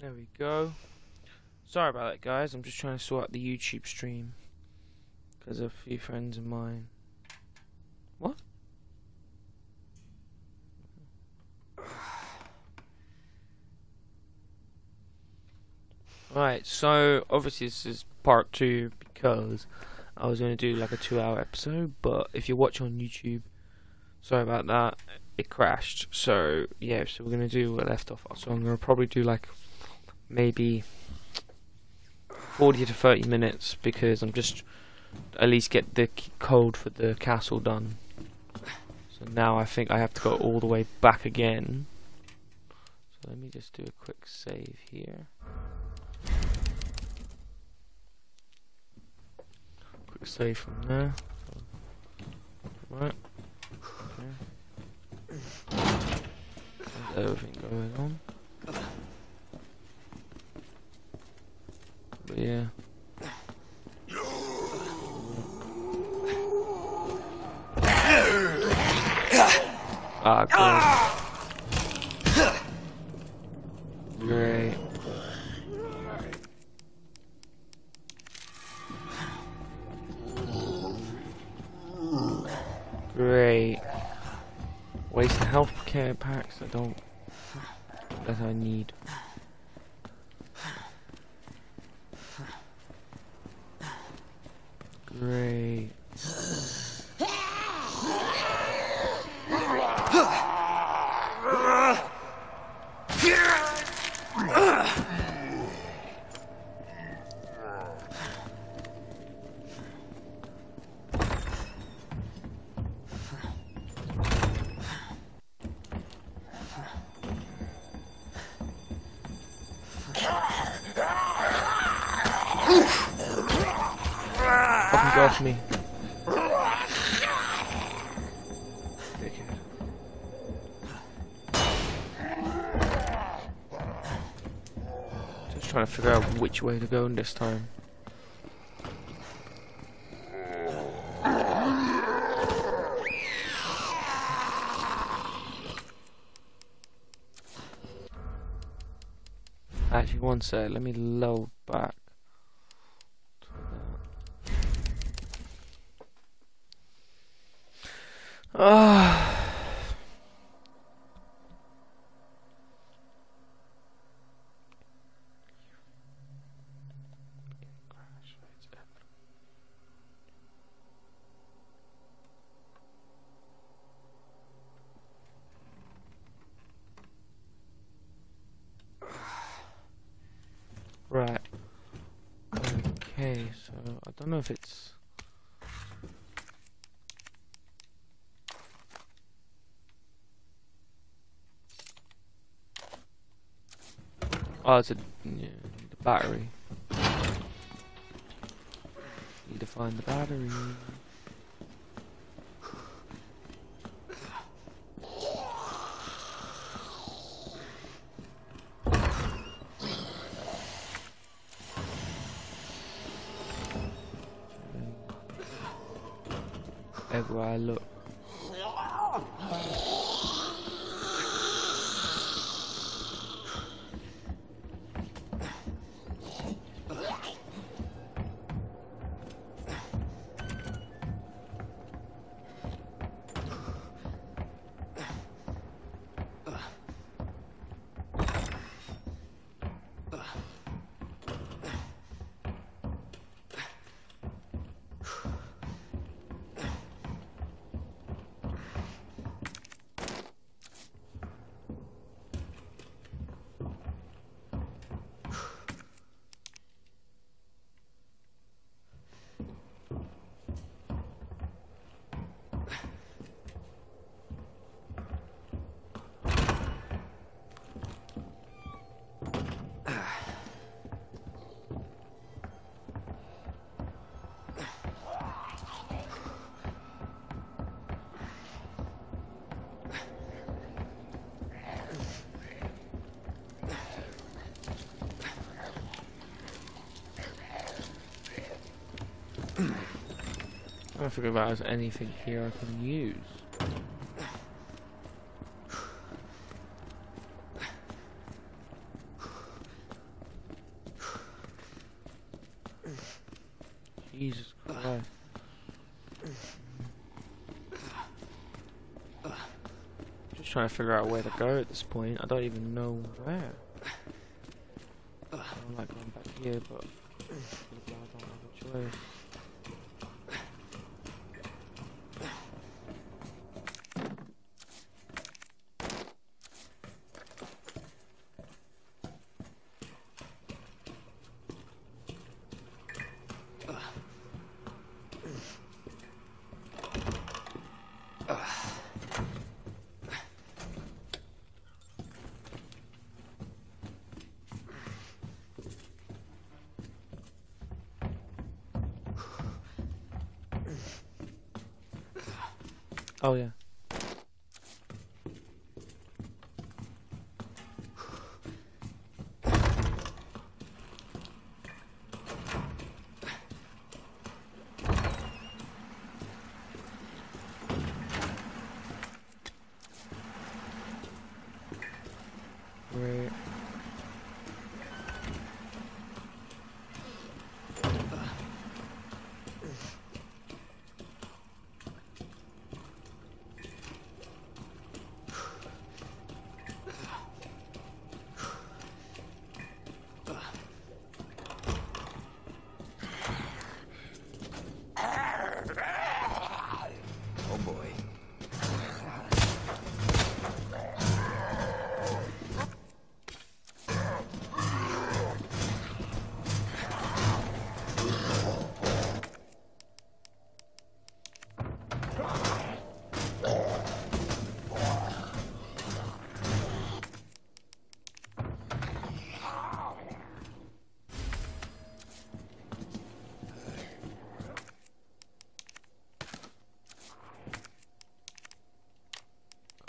There we go. Sorry about that, guys. I'm just trying to sort out the YouTube stream because a few friends of mine. What? Right, so obviously this is part 2 because I was going to do like a 2-hour episode, but if you watch on YouTube, sorry about that, it crashed. So yeah, so we're going to do what I left off. So I'm going to probably do like maybe 40 to 30 minutes because I'm just at least get the code for the castle done. So now I think I have to go all the way back again. So let me just do a quick save here. Quick save from there. Right. Okay. There's everything going on. But yeah. Ah, good. Great. Great. Waste of healthcare packs that I need. Great. Me. Just trying to figure out which way to go this time. Actually, one sec, let me load back. Right. Okay, so I don't know if it's. Oh, it's a, yeah, the battery. Need to find the battery. Everywhere I look. I forgot if there's anything here I can use. Jesus Christ. Just trying to figure out where to go at this point. I don't even know where. I don't like going back here, but I don't have a choice. Oh yeah. Right.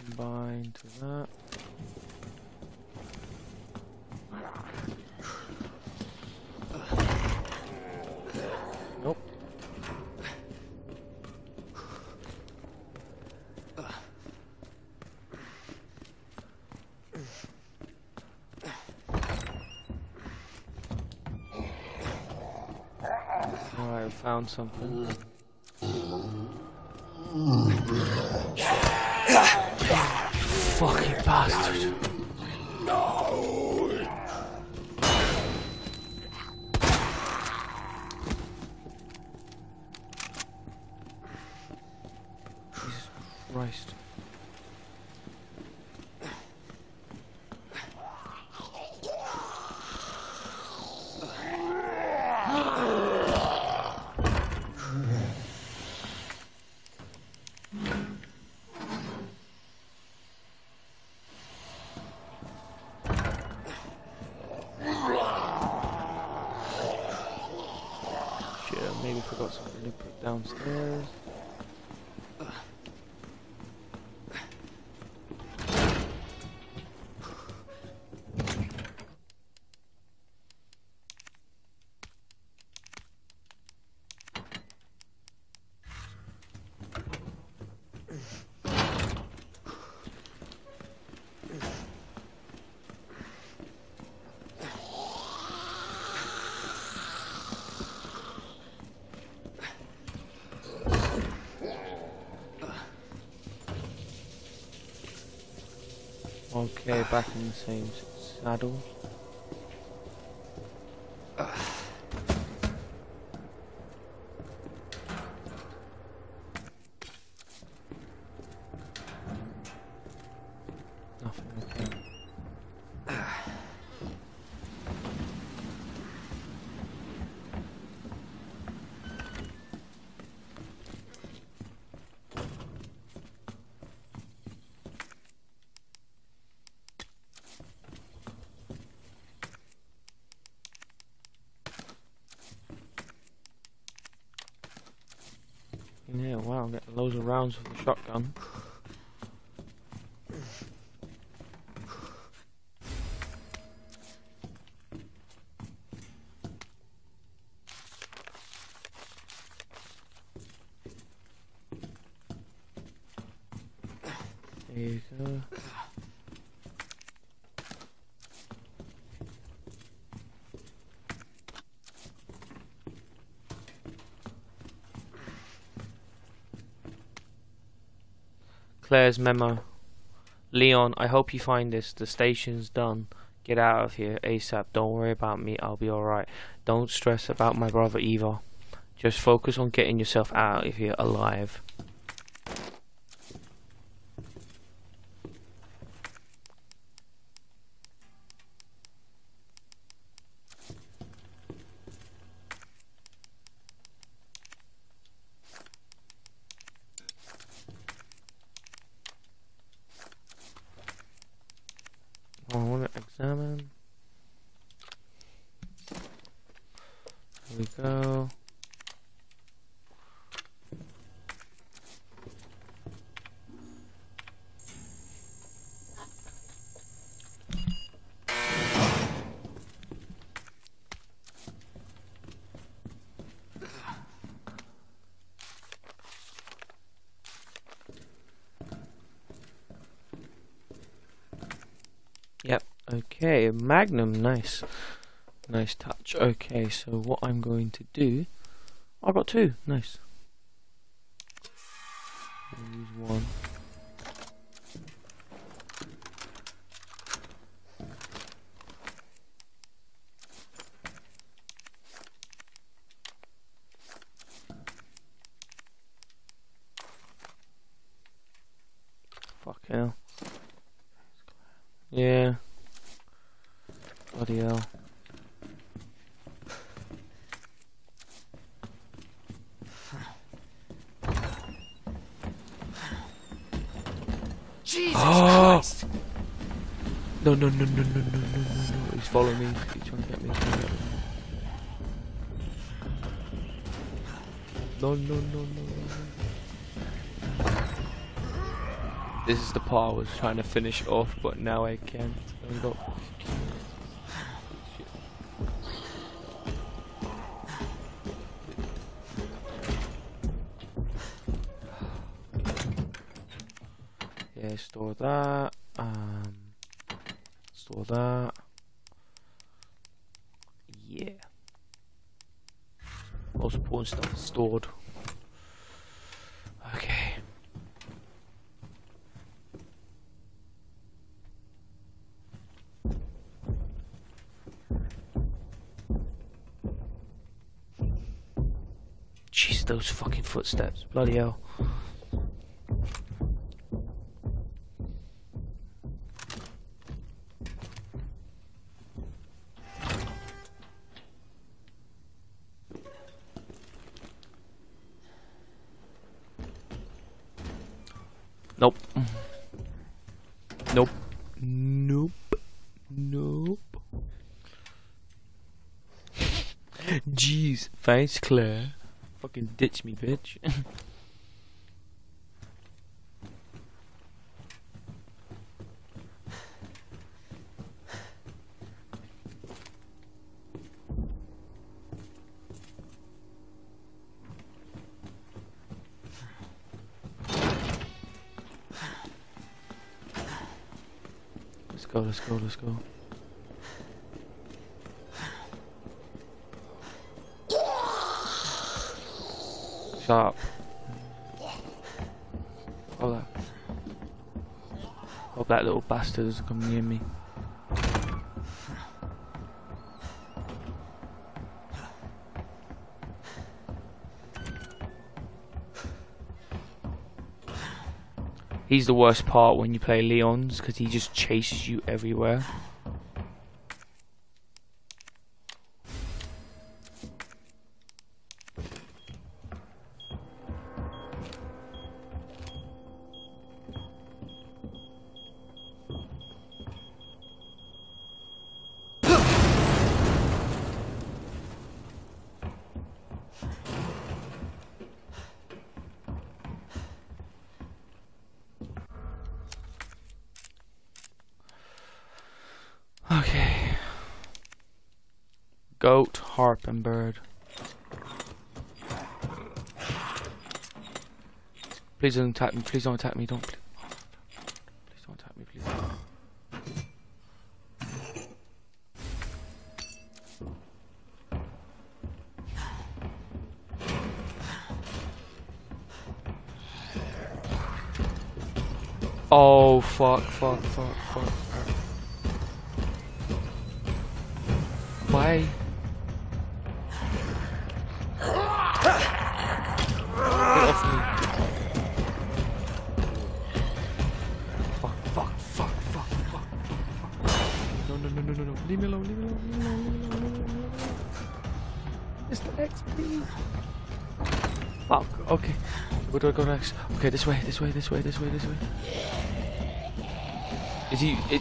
Combine to that. Nope. Alright, I found something. Fucking bastard. No. Jesus Christ. Maybe forgot something to put downstairs. Okay, back in the same saddle. Nothing okay. Yeah, wow, I'm getting loads of rounds with the shotgun. There you go. Claire's memo. Leon, I hope you find this. The station's done. Get out of here ASAP. Don't worry about me. I'll be alright. Don't stress about my brother either. Just focus on getting yourself out of here alive. I want to examine. Here we go. Okay, Magnum, nice. Nice touch. Okay, so what I'm going to do... I got two, nice. I'll use one. Fucking hell. Yeah. Bloody hell. Jesus Christ! No. He's following me. He's trying to get me. No. This is the part I was trying to finish off, but now I can't. I got... Store that, store that, yeah, most important stuff is stored, okay, jeez those fucking footsteps, bloody hell. Nope. Nope. Nope. Nope. Jeez, thanks, Claire. Fucking ditch me, bitch. Let's go. Sharp. Hope that little bastard doesn't come near me. He's the worst part when you play Leon's because he just chases you everywhere. Goat, harp, and bird. Please don't attack me, please don't attack me, don't. Please don't attack me, please. Oh, fuck. Why? Get off me. Fuck. No. Leave me alone. Mr. X, please. Fuck, okay. Where do I go next? Okay, this way.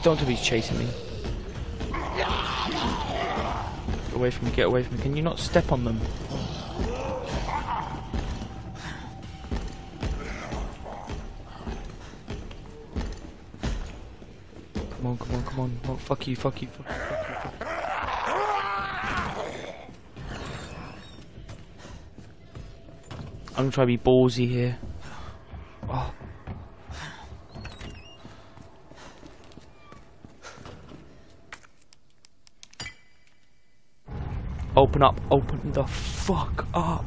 Don't tell me he's chasing me. Get away from me. Can you not step on them? Come on. Oh, fuck you. I'm trying to be ballsy here. Oh. Open the fuck up.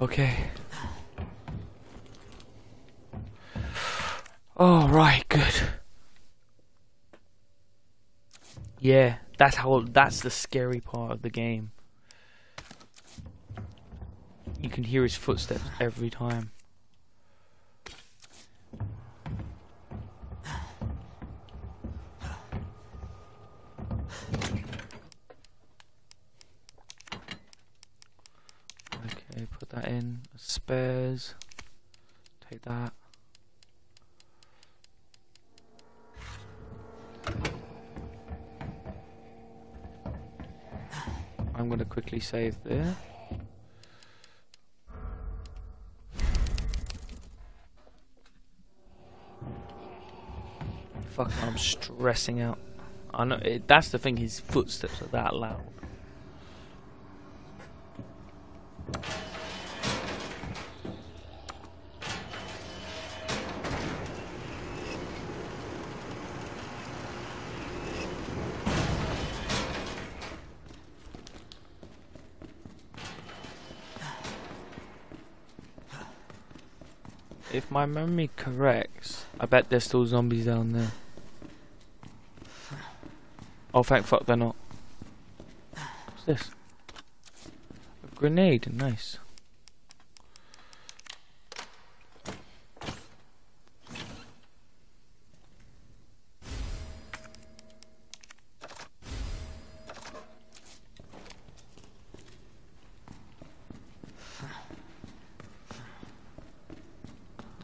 Okay. All right, good. Yeah, that's the scary part of the game. You can hear his footsteps every time. That in spares. Take that. I'm going to quickly save there. Fuck, I'm stressing out. I know that's the thing. His footsteps are that loud. If my memory corrects, I bet there's still zombies down there. Oh, thank fuck they're not. What's this? A grenade, nice.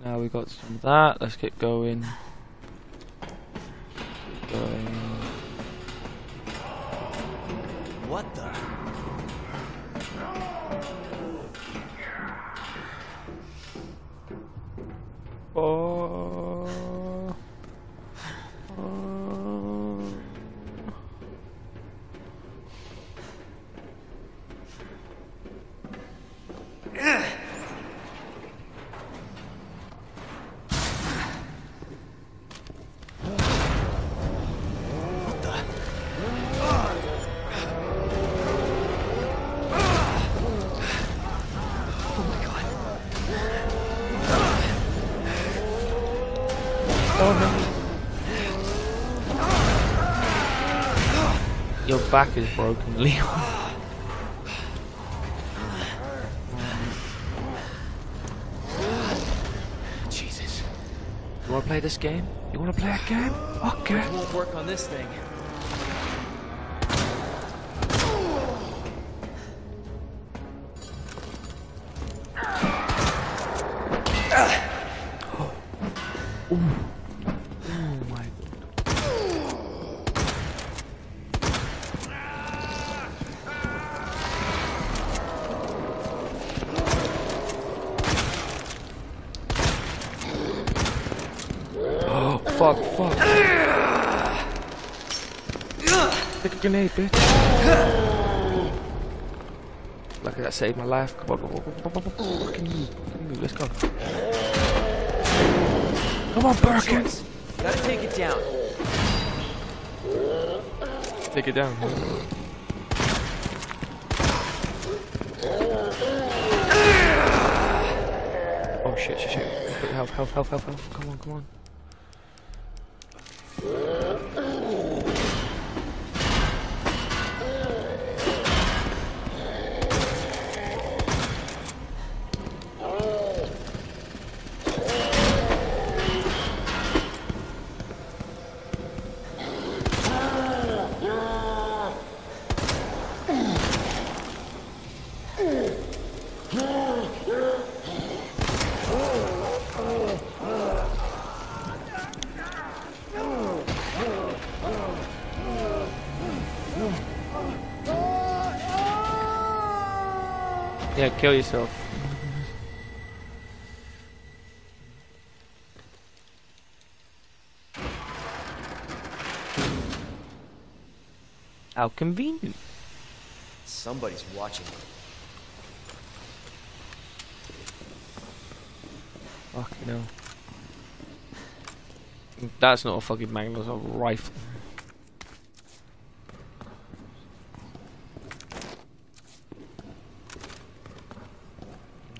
Now we got some of that. Let's get going. What the? Your back is broken, Leon. Jesus. You wanna play this game? Okay. It won't work on this thing. Fuck. Take a grenade, bitch. Lucky that saved my life. Come on. Let's go. Come on, Perkins. Gotta take it down. Take it down. Oh shit, shit, shit. Help, help, help, help, help. Come on, come on. Yeah, kill yourself. How convenient. Somebody's watching me. Fuck no. That's not a fucking magnum, that's a rifle.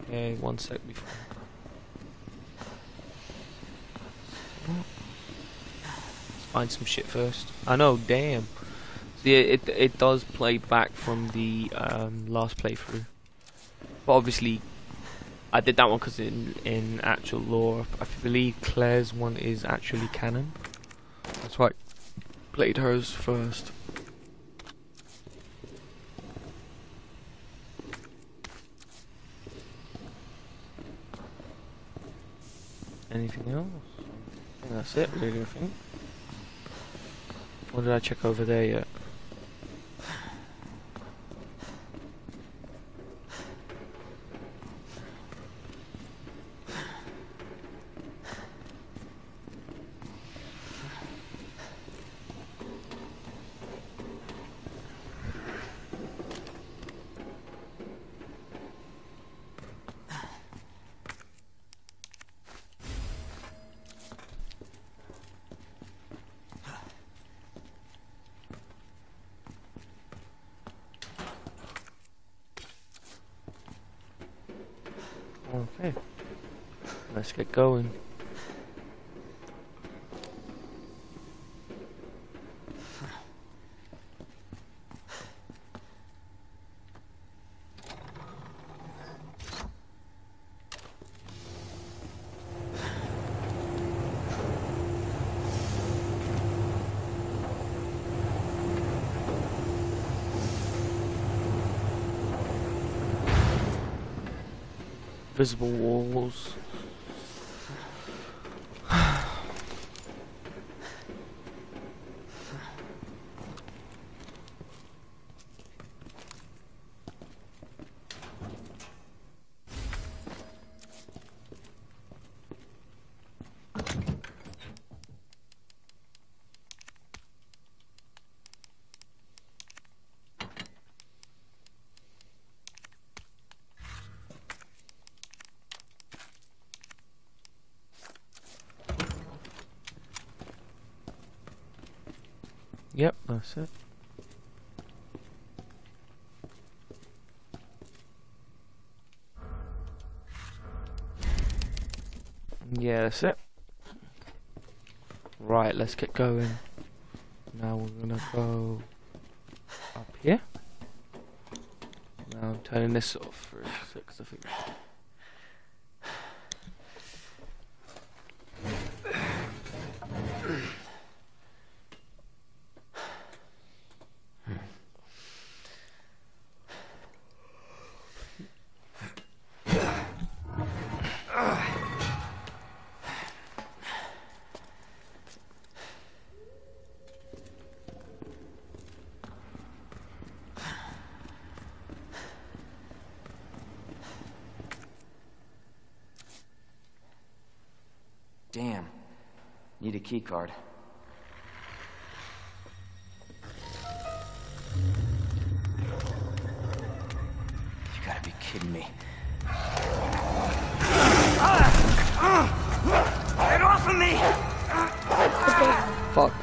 Okay, one sec before. Find some shit first. I know, damn. See, it does play back from the last playthrough, but obviously I did that one because in actual lore, I believe Claire's one is actually canon. That's why I played hers first. Anything else? I think that's it, really, I think. Or did I check over there yet? Okay, let's get going. Visible walls. Yep, that's it. Yeah, that's it. Right, let's get going. Now we're gonna go up here. Now I'm turning this off for a sec, 'cause I think. Damn. Need a key card. You gotta be kidding me. Get off of me!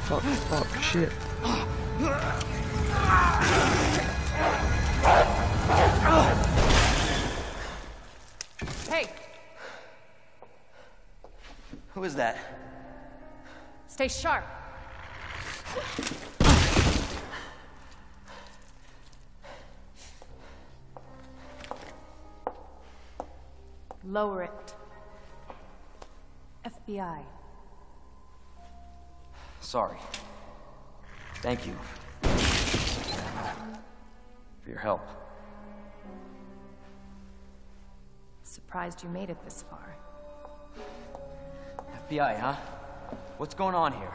Fuck, shit. Hey! Who is that? Stay sharp. Lower it. FBI. Sorry. Thank you for your help. Surprised you made it this far. FBI, huh? What's going on here?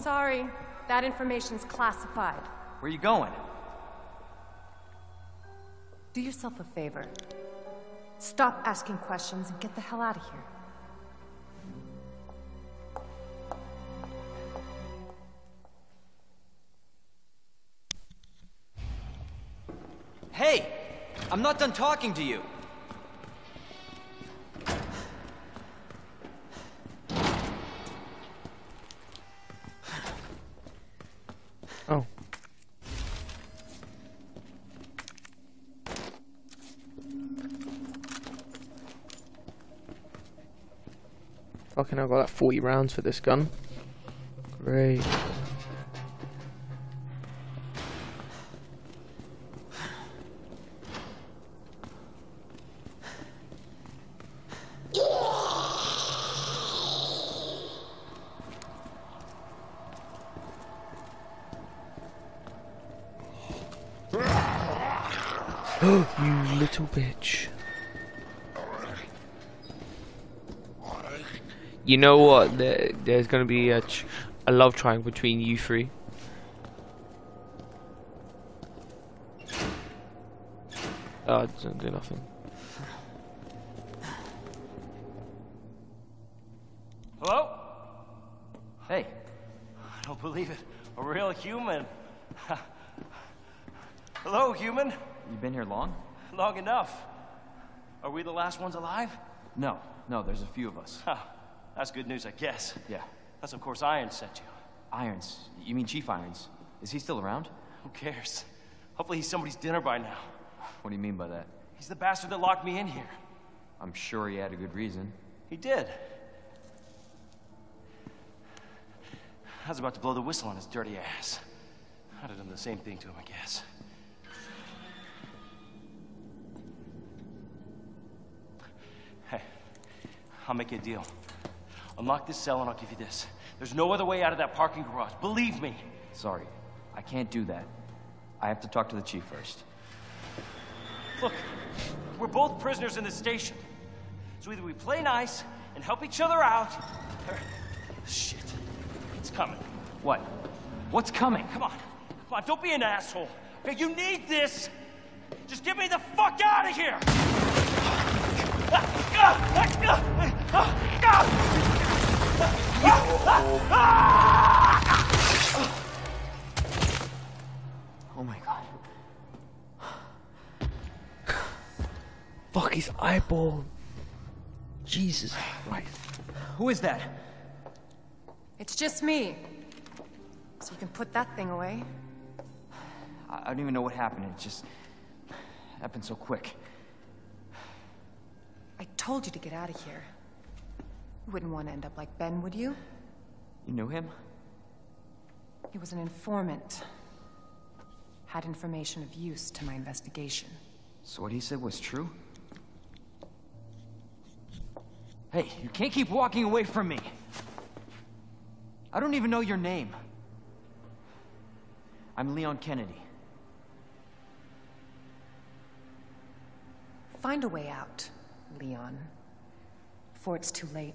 Sorry, that information's classified. Where are you going? Do yourself a favor. Stop asking questions and get the hell out of here. Hey! I'm not done talking to you! Oh. Fucking hell, I got like 40 rounds for this gun. Great. You little bitch. You know what? There's gonna be a love triangle between you three. Oh, it doesn't do nothing. Hello? Hey. I don't believe it. A real human. Hello, human. You been here long? Long enough. Are we the last ones alive? No. No, there's a few of us. Huh. That's good news, I guess. Yeah. That's of course Irons sent you. Irons? You mean Chief Irons? Is he still around? Who cares? Hopefully he's somebody's dinner by now. What do you mean by that? He's the bastard that locked me in here. I'm sure he had a good reason. He did. I was about to blow the whistle on his dirty ass. I'd have done the same thing to him, I guess. I'll make you a deal. Unlock this cell and I'll give you this. There's no other way out of that parking garage, believe me! Sorry, I can't do that. I have to talk to the chief first. Look, we're both prisoners in this station. So either we play nice and help each other out, or... Shit, it's coming. What? What's coming? Come on, come on, don't be an asshole. Okay, you need this! Just get me the fuck out of here! Oh my god. Fuck his eyeball. Jesus Christ. Who is that? It's just me. So you can put that thing away. I don't even know what happened. It just happened so quick. I told you to get out of here. You wouldn't want to end up like Ben, would you? You knew him? He was an informant. Had information of use to my investigation. So what he said was true? Hey, you can't keep walking away from me. I don't even know your name. I'm Leon Kennedy. Find a way out, Leon, before it's too late.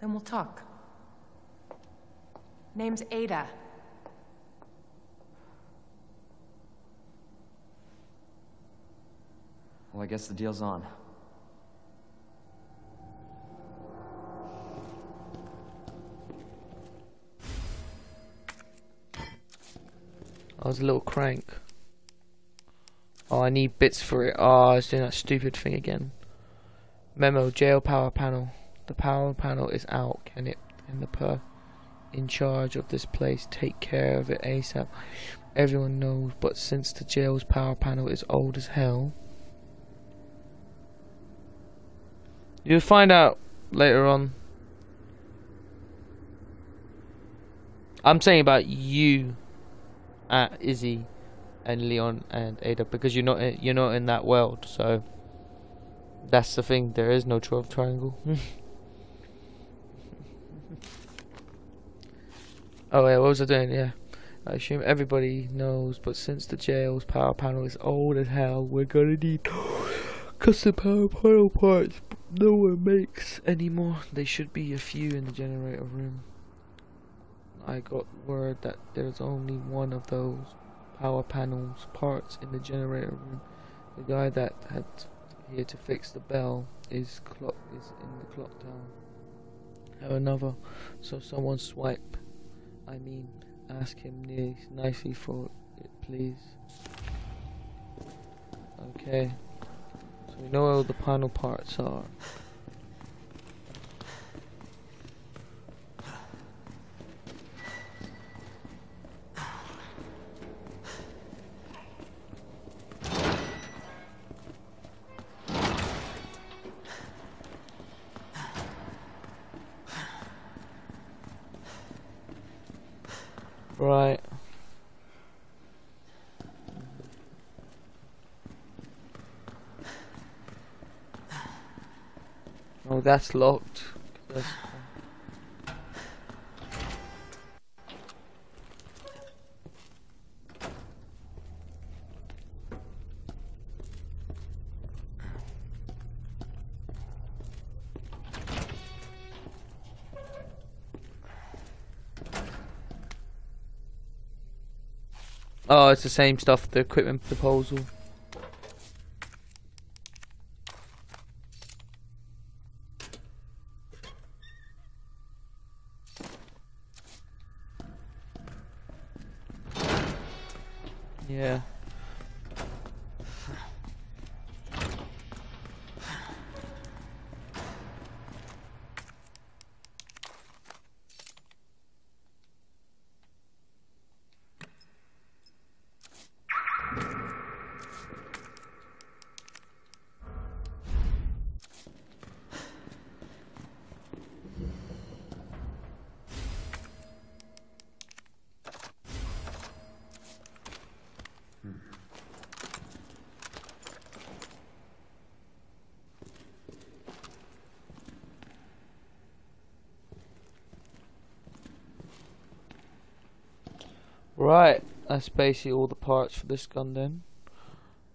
Then we'll talk. Name's Ada. Well, I guess the deal's on. I was a little crank. Oh, I need bits for it. Oh, I was doing that stupid thing again. Memo, jail power panel. The power panel is out. Can the in charge of this place. Take care of it ASAP. Everyone knows, but since the jail's power panel is old as hell, you'll find out later on. I'm saying about you, Izzy, and Leon and Ada, because you're not in that world. So that's the thing. There is no love triangle. Oh yeah, what was I doing? Yeah, I assume everybody knows, but since the jail's power panel is old as hell, we're gonna need custom power panel parts no one makes anymore. There should be a few in the generator room. I got word that there's only one of those power panels parts in the generator room. The guy that had here to fix the bell is in the clock tower. Have another, so someone swipe. I mean, ask him nicely for it, please. Okay. So we know where all the panel parts are. Right. Oh, that's locked. That's oh, it's the same stuff, the equipment proposal. Yeah. Right, that's basically all the parts for this gun then.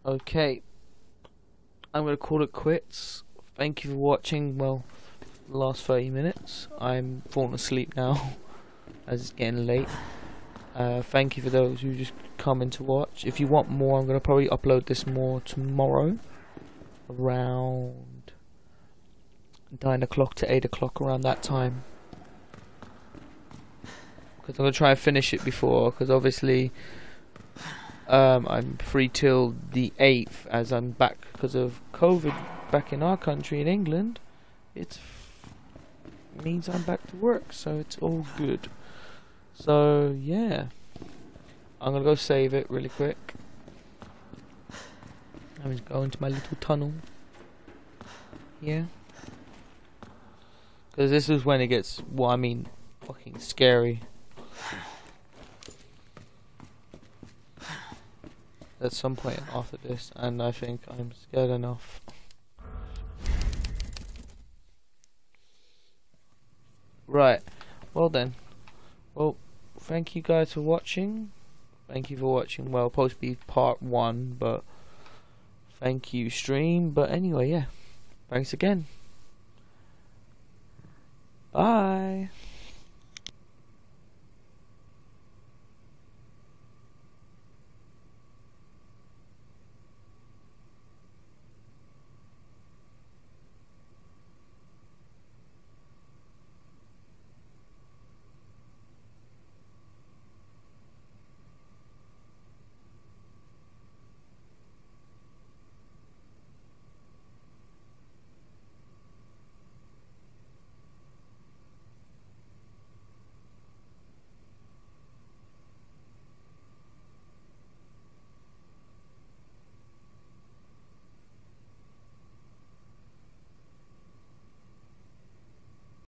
Okay, I'm going to call it quits. Thank you for watching, well, the last 30 minutes. I'm falling asleep now, as it's getting late. Thank you for those who just come in to watch. If you want more, I'm going to probably upload this more tomorrow, around 9 o'clock to 8 o'clock, around that time. I'm going to try and finish it before, because obviously I'm free till the 8th, as I'm back because of COVID back in our country in England. It means I'm back to work, so it's all good. So yeah, I'm going to go save it really quick. I'm just going to my little tunnel. Yeah, because this is when it gets, well, I mean, fucking scary. At some point after this, and I think I'm scared enough. Right, well then, well, thank you guys for watching. Thank you for watching. Well, supposed to be part 1, but thank you, stream. But anyway, yeah, thanks again. Bye.